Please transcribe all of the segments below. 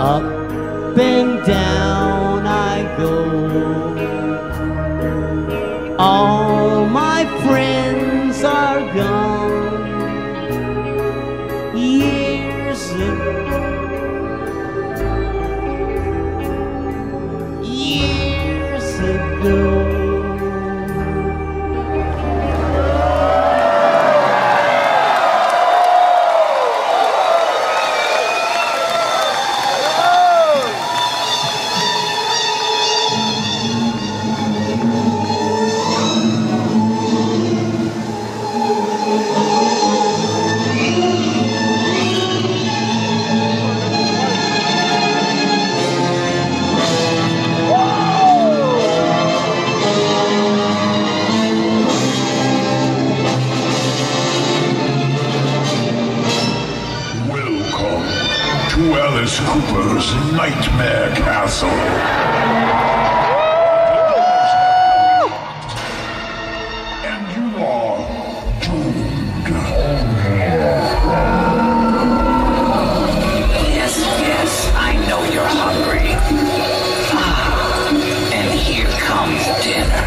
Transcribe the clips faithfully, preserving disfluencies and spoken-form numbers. Up and down I go. All my friends are gone years ago, years ago. Alice Cooper's Nightmare Castle. And you are doomed. Yes, yes, I know you're hungry. Ah, and here comes dinner.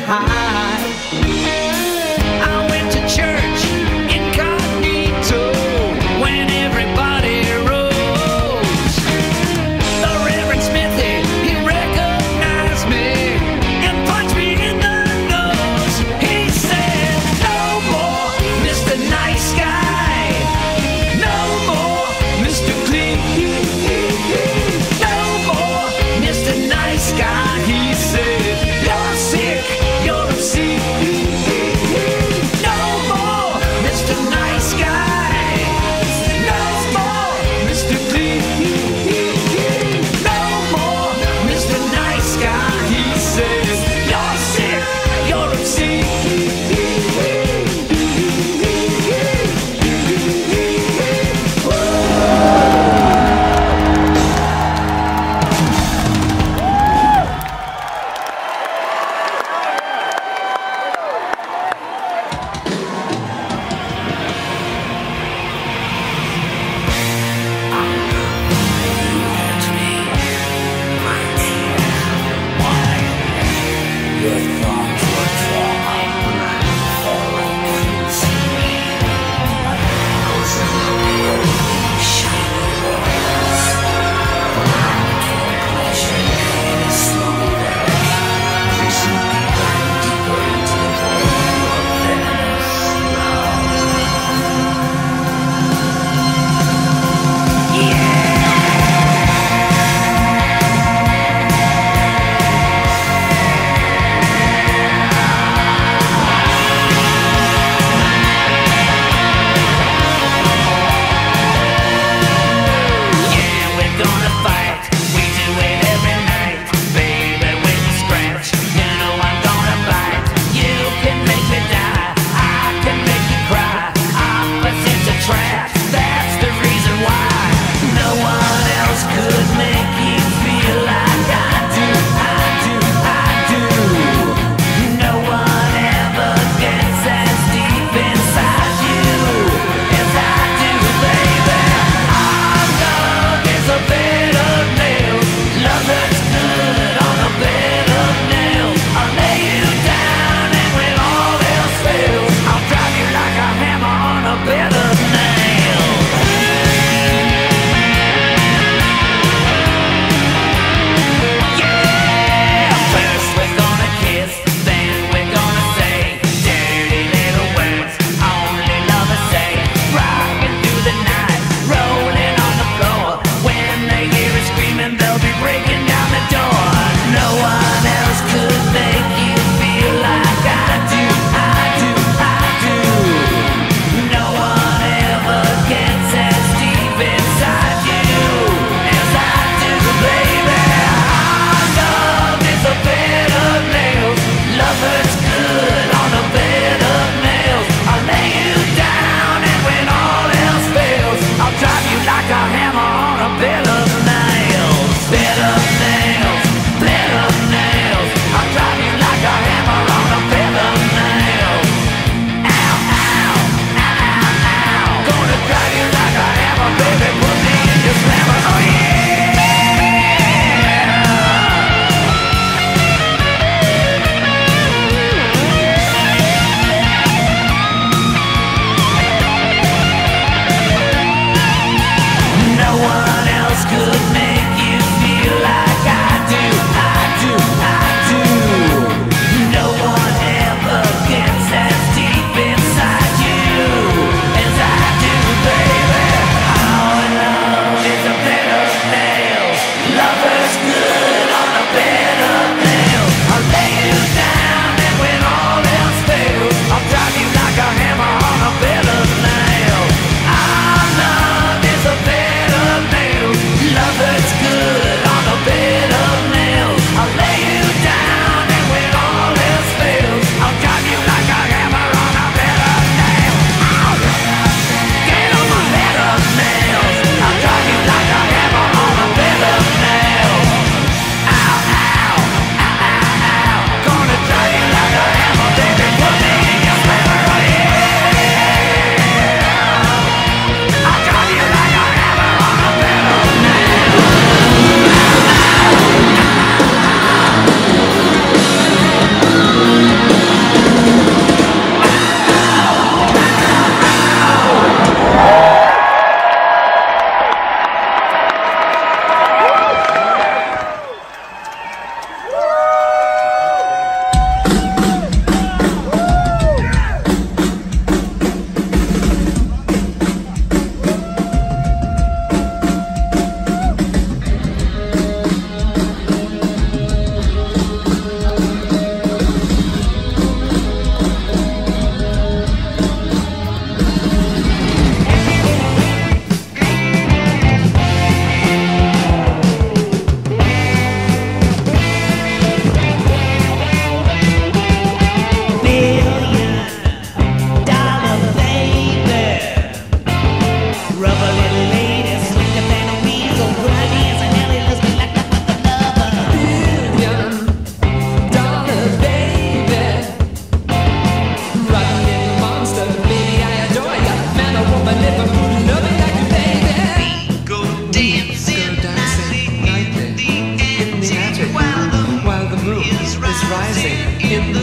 high. I went to church incognito when everybody rose. The Reverend Smithy, he recognized me and punched me in the nose. He said, "No more Mister Nice Guy. No more Mister Clean. No more Mister Nice Guy." He said, "You're sick, you're a sick."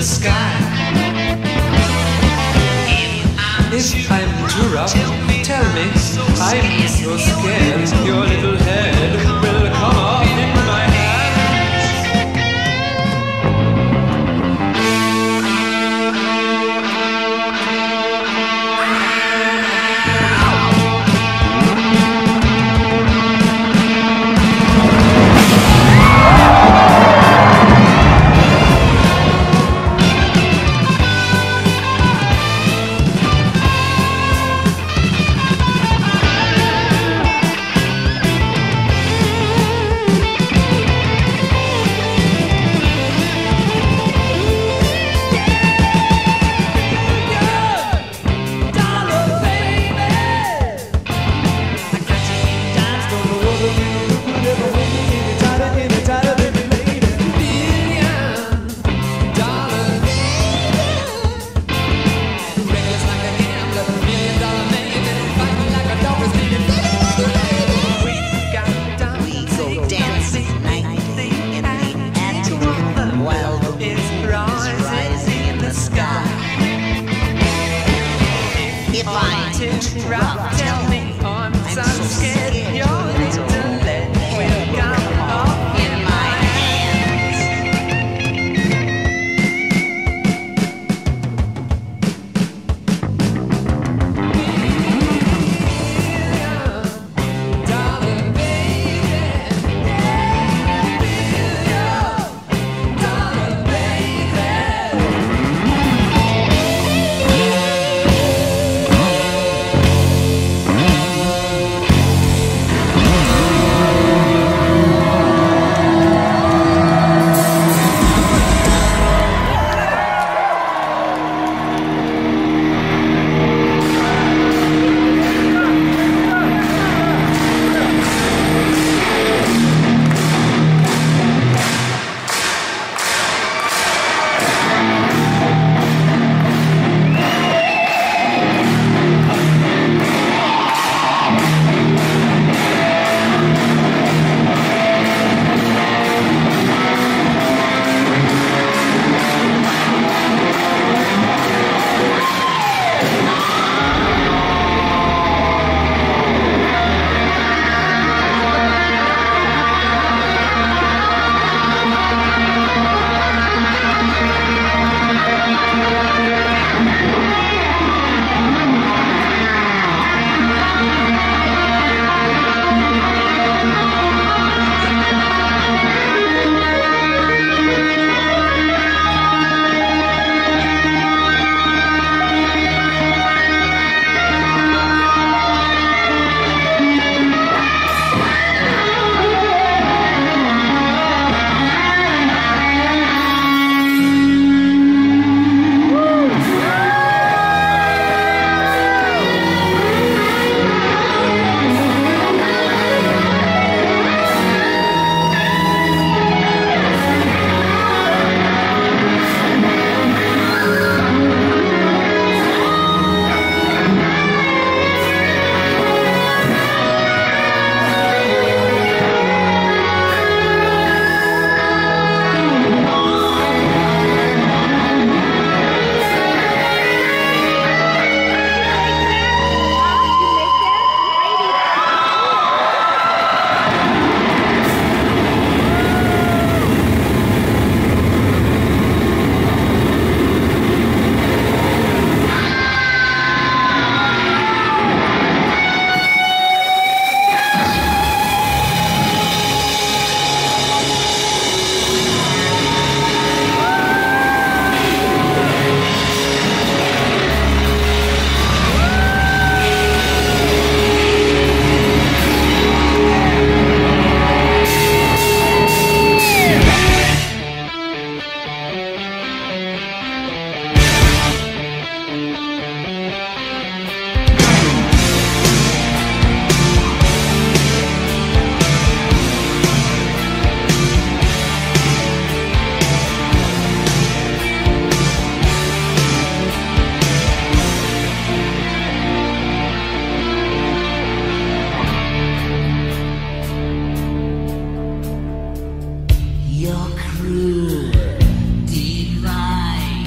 the sky. If I'm too rough, tell me I'm so scared. Your little head will come off in my you're cruel, divine.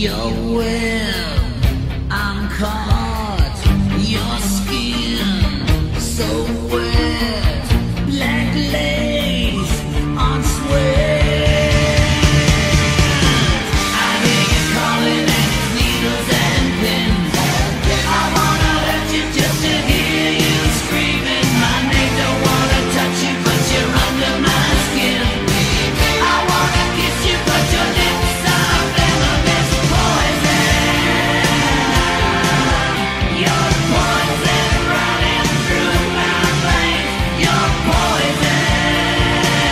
your will. I'm caught, your skin so wet, black lace on sweat. I hear you calling at these needles and pins. I wanna hurt you just to hear you screaming my name. Don't wanna touch you, but you're under my skin. I wanna kiss you, but your lips are venomous poison. You're poison running through my veins. You're poison.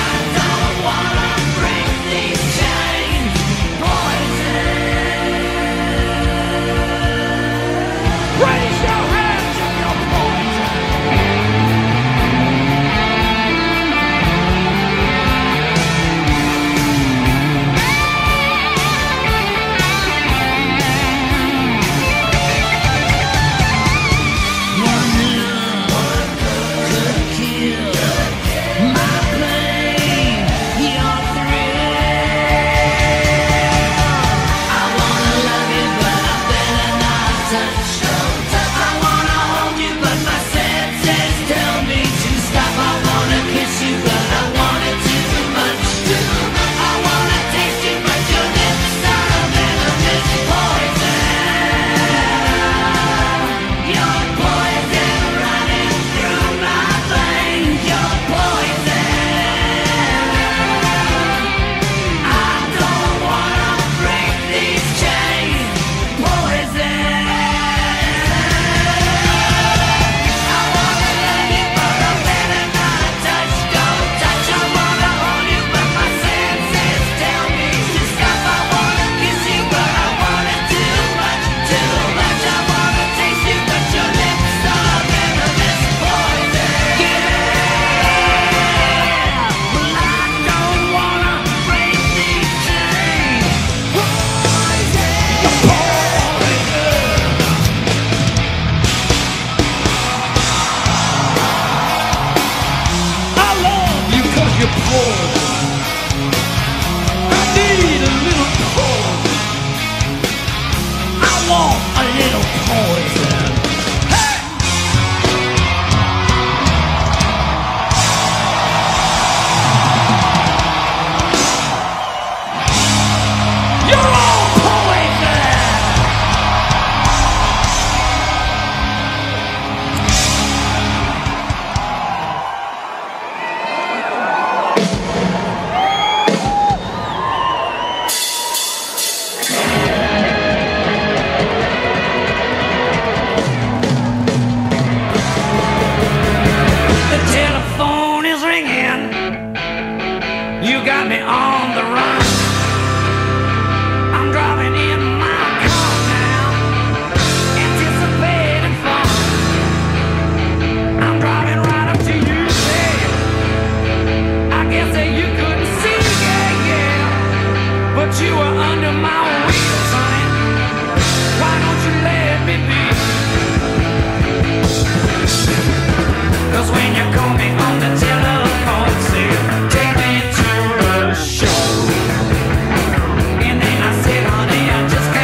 I don't wanna break these chains. Poison. Raise your hands if you're poison. One love could kill my pain, your thrill. I wanna love you, but I better not touch. I wanna hold you, but my senses tell me to stop. I wanna kiss you, but I want it too much. I wanna taste you, but your lips are venomous poison. You're poison running through my veins. You're poison. I don't wanna break these chains. Poison. I wanna love you, but I better not touch. Don't touch. I wanna hold you, but my senses tell me to stop. I wanna kiss you, but I want it too much, too much. I wanna taste you, but your lips are venomous poison. Yeah, well I don't wanna break these chains. Poison. I love you cause you're poison. I need a little poison. I want a little poison. Hey! You're all poison! The telephone is ringing. You got me on the run. I'm driving in my car now, anticipating fun. I'm driving right up to you, babe. I guess that you couldn't see, yeah, yeah, but you were under my wheel, honey. Why don't you let me be? Cause when you call me on the telephone, say, take me to a show. And then I said, honey, I just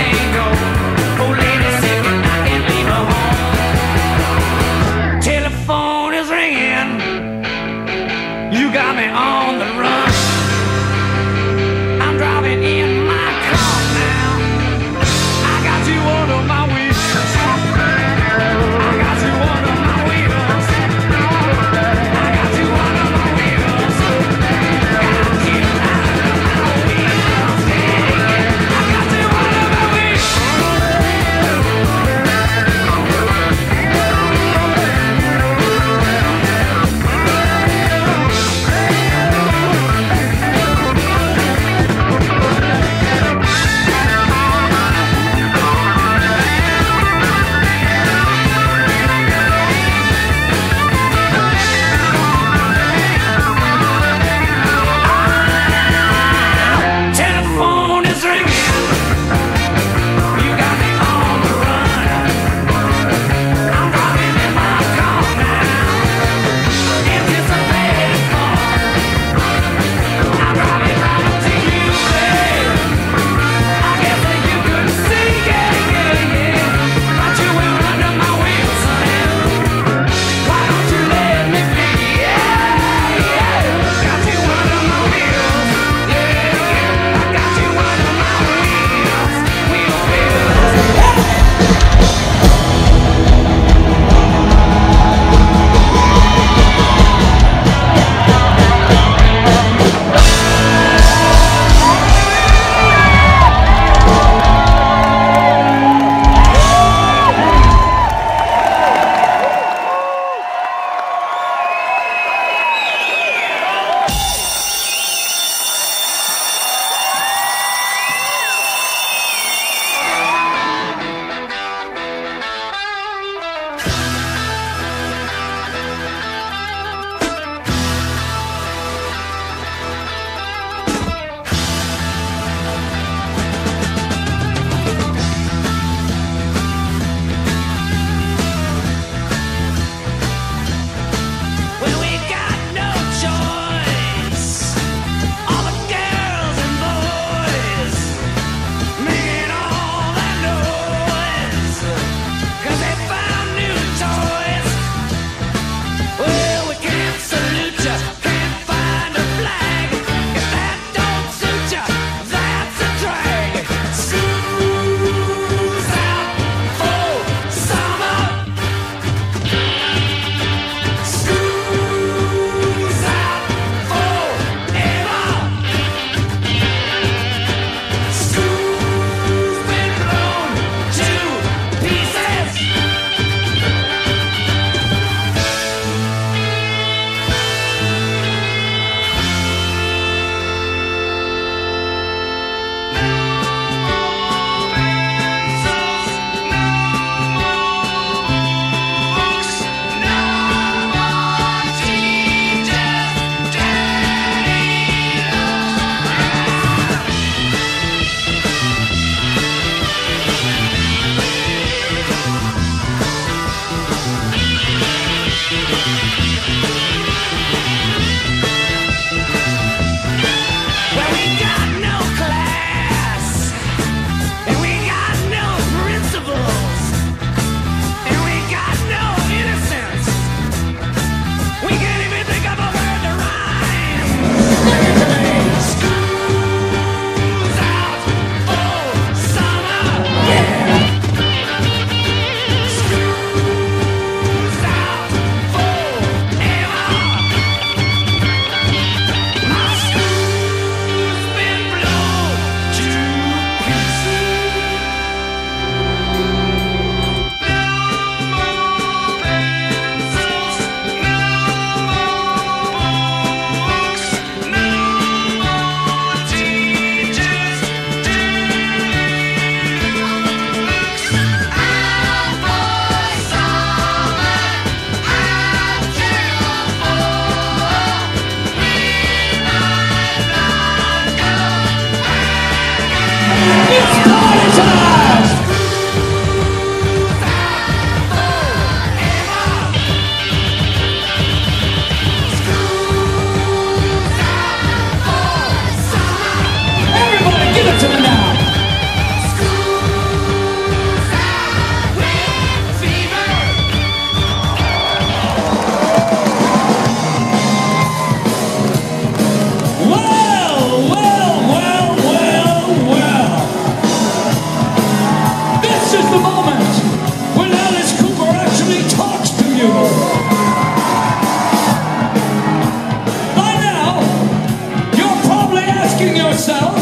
yourself.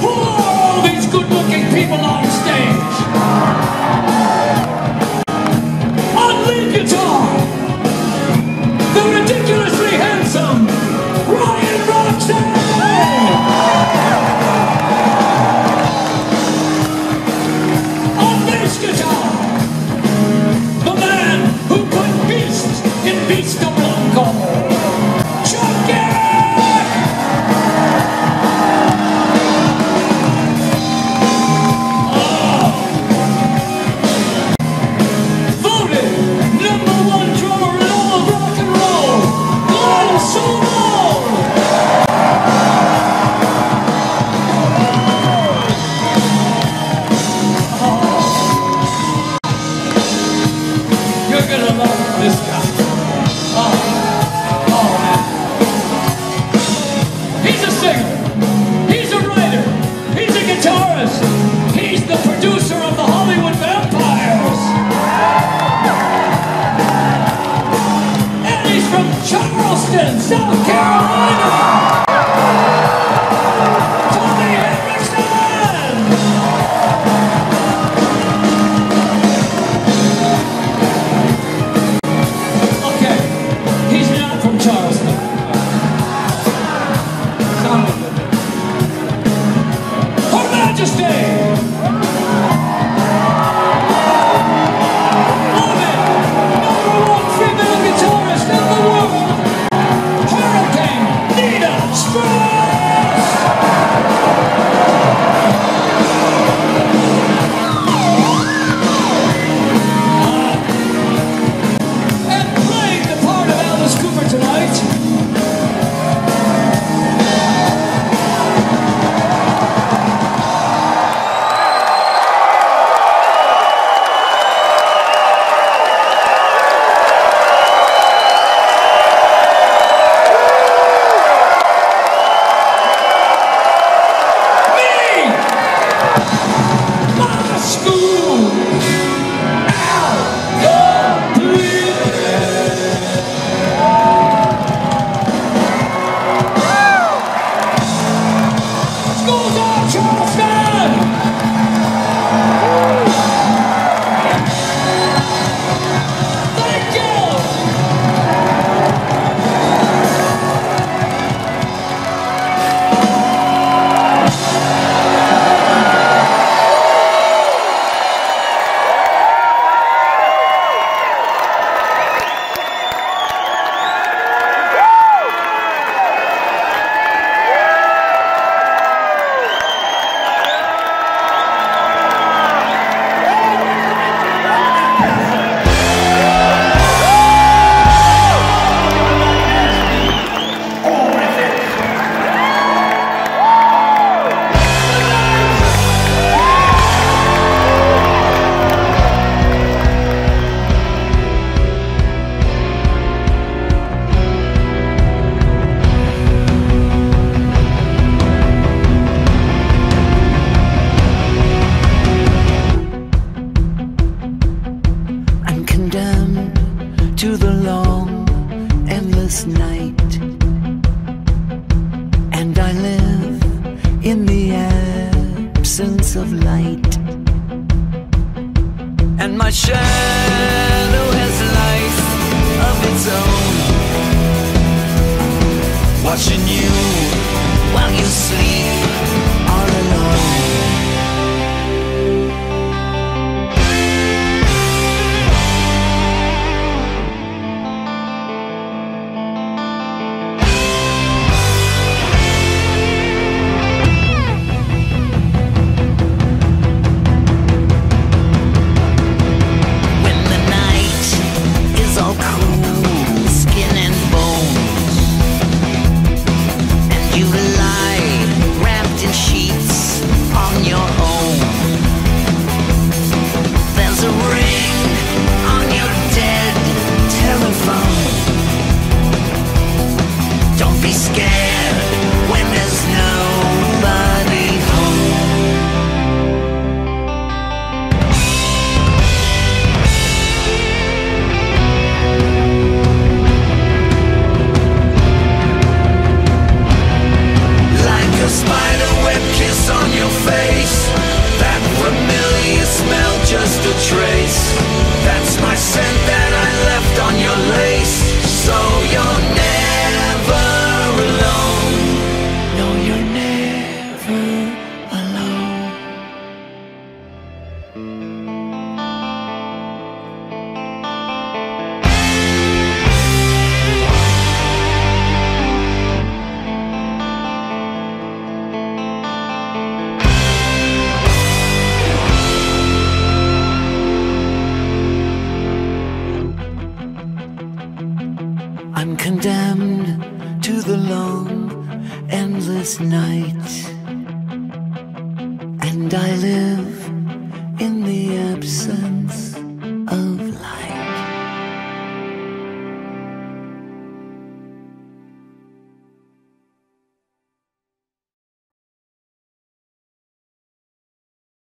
Who are all these good-looking people on stage? On lead guitar, the ridiculously handsome Ryan Roxanne. On bass guitar, the man who put Beast in Beast. South Carolina! Tony Henderson! Okay, he's not from Charleston. Sounded good. Her Majesty! To the long, endless night, and I live in the absence of light, and my shadow has life of its own, watching you while you sleep all alone. You condemned to the long, endless night. And I live in the absence.